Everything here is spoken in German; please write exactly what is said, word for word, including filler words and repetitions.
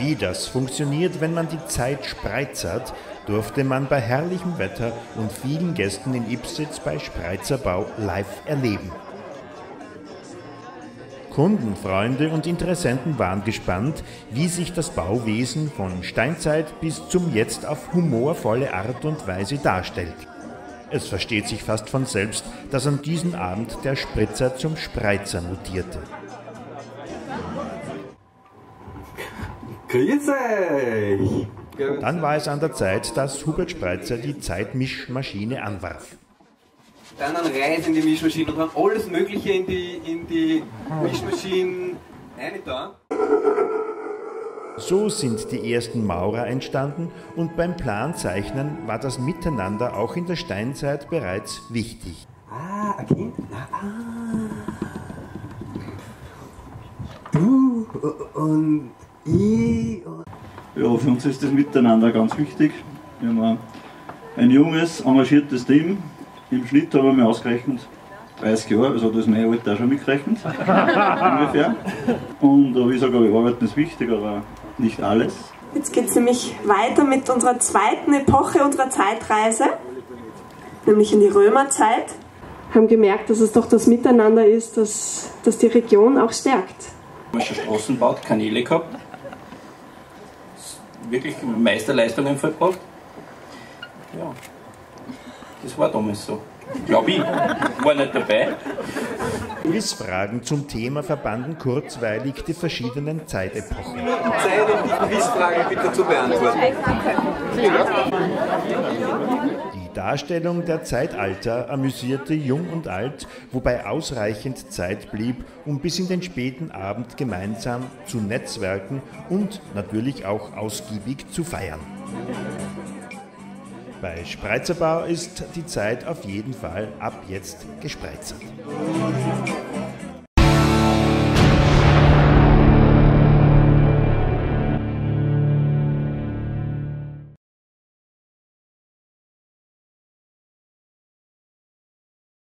Wie das funktioniert, wenn man die Zeit spreizert, durfte man bei herrlichem Wetter und vielen Gästen in Ybbsitz bei Spreitzerbau live erleben. Kunden, Freunde und Interessenten waren gespannt, wie sich das Bauwesen von Steinzeit bis zum Jetzt auf humorvolle Art und Weise darstellt. Es versteht sich fast von selbst, dass an diesem Abend der Spritzer zum Spreitzer mutierte. Grüß euch! Dann war es an der Zeit, dass Hubert Spreitzer die Zeitmischmaschine anwarf. Dann einen Reis in die Mischmaschine und haben alles Mögliche in die, in die Mischmaschine rein da. So sind die ersten Maurer entstanden und beim Planzeichnen war das Miteinander auch in der Steinzeit bereits wichtig. Ah, okay. Ah. Du und ich. Ja, für uns ist das Miteinander ganz wichtig. Wir haben ein junges, engagiertes Team. Im Schnitt haben wir ausgerechnet dreißig Jahre, also das ist mein Alter auch schon mitgerechnet, ungefähr. Und wie ich sage, wir arbeiten ist wichtig, aber nicht alles. Jetzt geht es nämlich weiter mit unserer zweiten Epoche, unserer Zeitreise, nämlich in die Römerzeit. Wir haben gemerkt, dass es doch das Miteinander ist, das, das die Region auch stärkt. Man hat schon Straßen gebaut, Kanäle gehabt, wirklich Meisterleistungen verbracht. Ja. Das war damals so. Glaube ich. War nicht dabei. Quizfragen zum Thema verbanden kurzweilig die verschiedenen Zeitepochen. Zeit, um die Quizfrage bitte zu beantworten. Die Darstellung der Zeitalter amüsierte Jung und Alt, wobei ausreichend Zeit blieb, um bis in den späten Abend gemeinsam zu netzwerken und natürlich auch ausgiebig zu feiern. Bei Spreitzerbau ist die Zeit auf jeden Fall ab jetzt gespreizert.